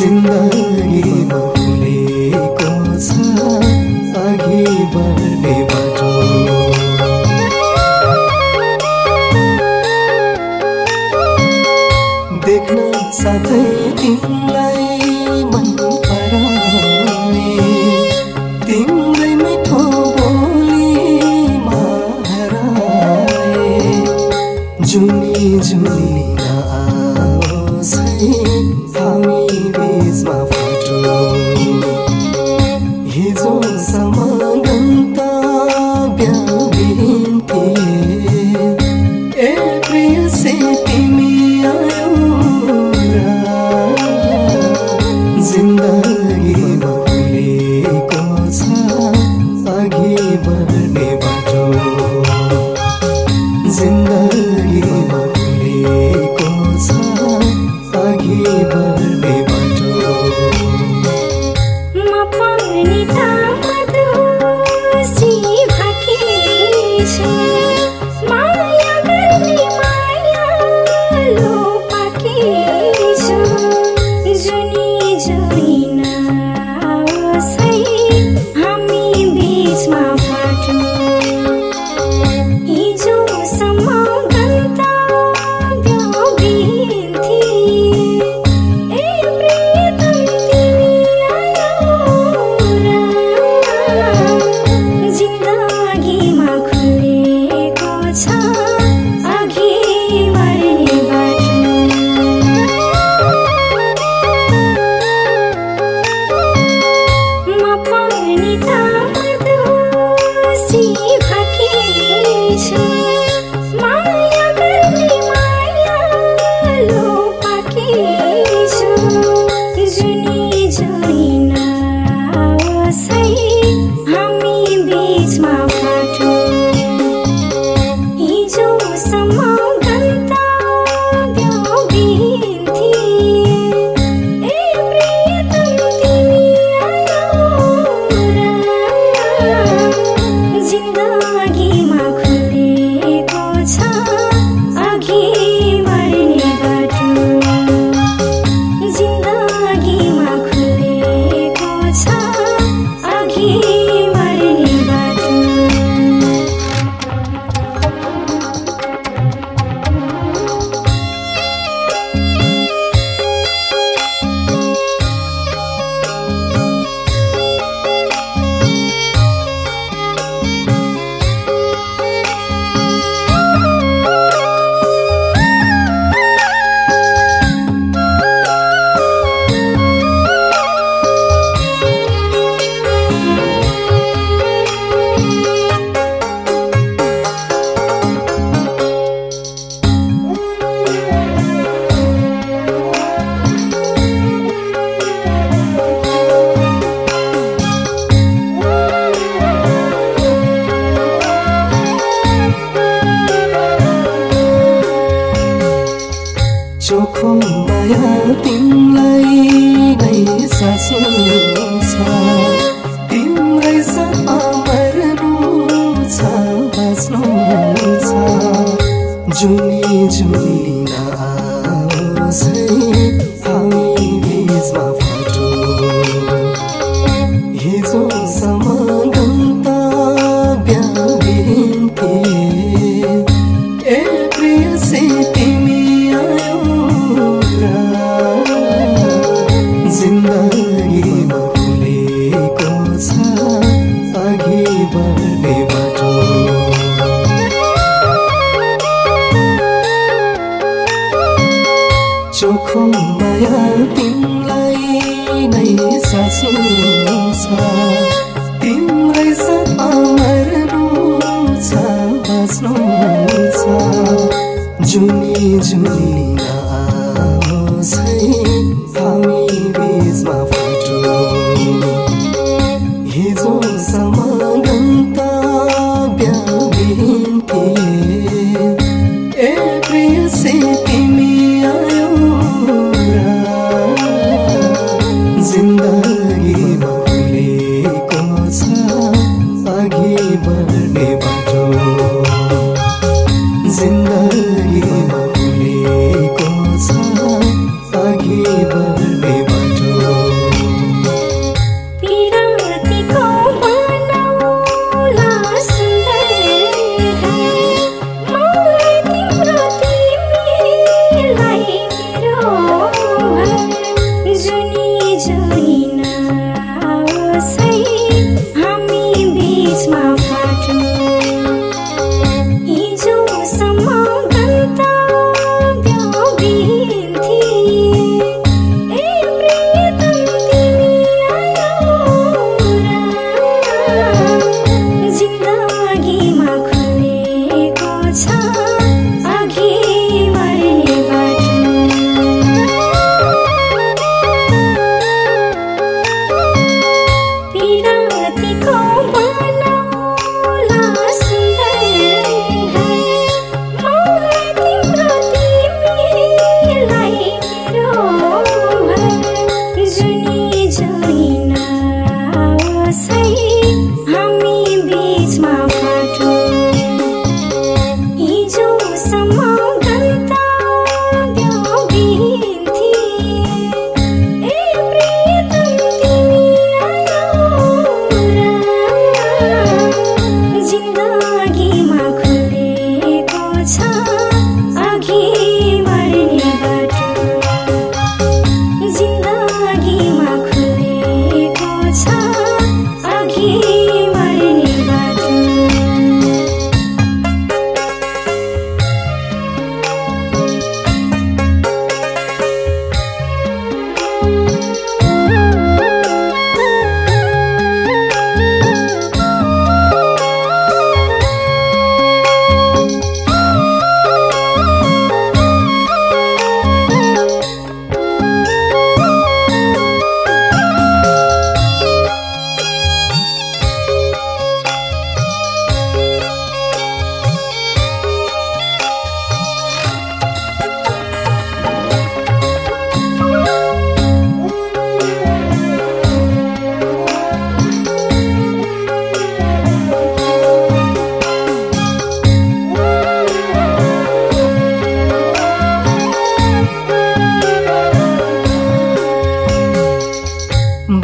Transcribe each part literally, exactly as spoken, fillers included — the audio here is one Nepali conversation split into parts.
जिंदगी भुलेको छ अघि बढ्ने बाटो। देख्न साथै तिमीलाई मन पराउने तिम्रै मिठो बोली महाराए जुनी जुनी चोखो माया तिमलाई नै ससुन्छ तिम्रै सपा मर्नु छ बस्नु छ जुनी जुनी नआउसै हामी बिचमा फाटो हिजो समागन्ता बिहा बिन्ते ए प्रिय से तिमी चोखो माया तिमलाई नै ससुन्छ तिम्रै सपा मर्नु छ बस्नु छ जुनी जुनी नआउसै हामी बिचमा फाटो हिजो समागन्ता बिहा बिन्ते ए प्रिय से तिमी जिंदगी भुलेको छ अघि बढ्ने बाटो।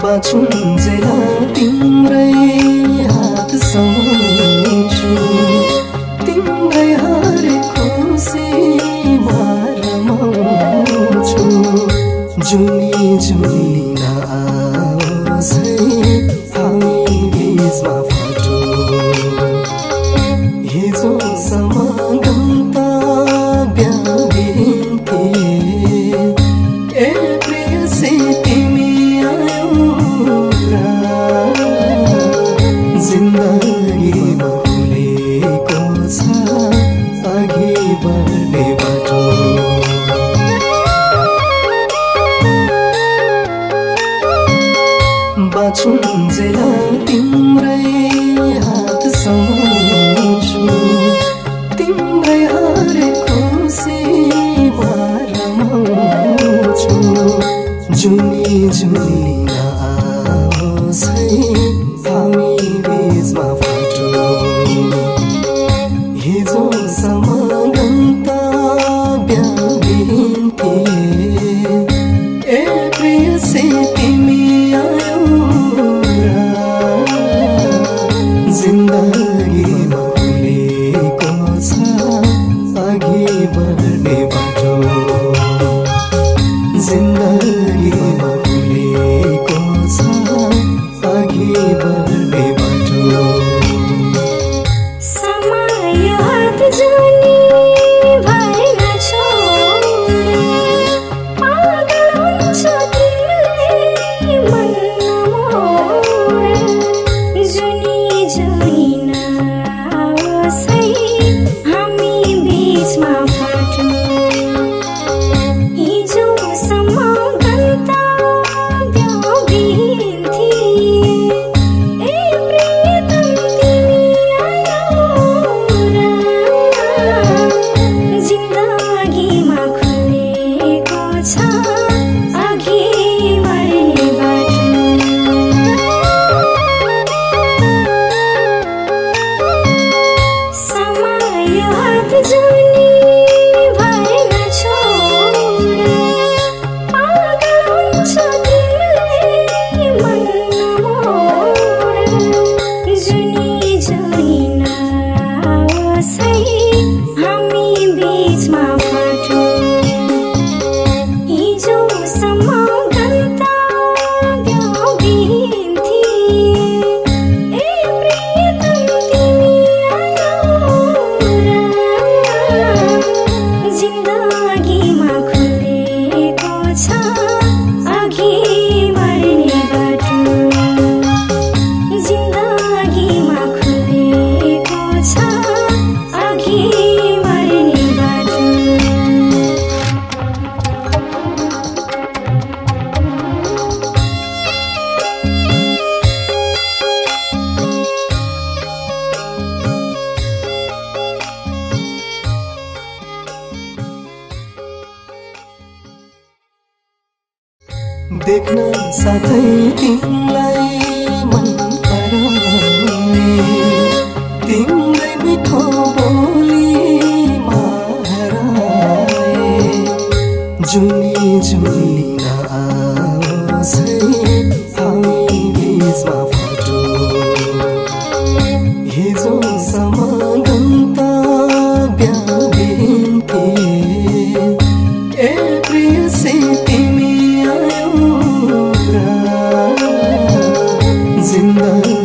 पाछुन्जेल तिम्रै हात सम्झन्छु, तिम्रै हरेको सीमामा छु। जुनी जुनी नआउसै हामी बिचमा फुटो, हिजो समागमता बिहा बिन्थे। बाँचुन्जेल तिम्रै हात सम्झन्छु, तिम्रै हरेको सीमामा छु। जुनी जुनी नआउसै हामी बिचमा फुटो, हिजो समागमता बिहा बिन्थे। ए प्रियसी तिमी जिन्दगीमा खुलेको छ अघि बढ्ने बाटो, जिन्दगीमा खुलेको छ अघि बढ्ने बाटो। समय हात जुनी भएन छु, पागल हुन्छु तिमीले मनमा। जुनी जुनी नआउसै हामी बिचमा फुटो, हिजो समागमता बिहा बिन्थे। ए प्रियतम तिमी आयौ र, जिन्दगीमा खुलेको छ देख्न साथै तिमीलाई मन पराउने, तिम्रै मिठो बोलीमा हराए। जुनी जुनी नआउसै हामी बिचमा फुटो, हिजो समागमता बिहा बिन्थे। ए प्रियसी तिमी जिंदगी